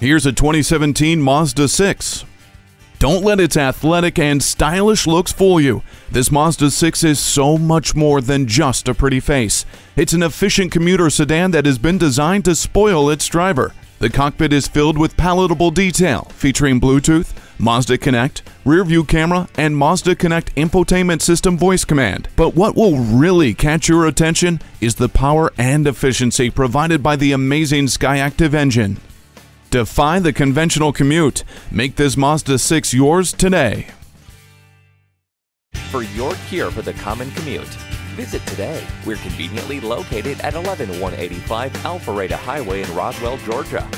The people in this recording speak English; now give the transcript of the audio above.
Here's a 2017 Mazda 6. Don't let its athletic and stylish looks fool you. This Mazda 6 is so much more than just a pretty face. It's an efficient commuter sedan that has been designed to spoil its driver. The cockpit is filled with palatable detail, featuring Bluetooth, Mazda Connect, rear-view camera, and Mazda Connect infotainment system voice command. But what will really catch your attention is the power and efficiency provided by the amazing Skyactiv engine. Defy the conventional commute. Make this Mazda 6 yours today. For your cure for the common commute, visit today. We're conveniently located at 11185 Alpharetta Highway in Roswell, Georgia.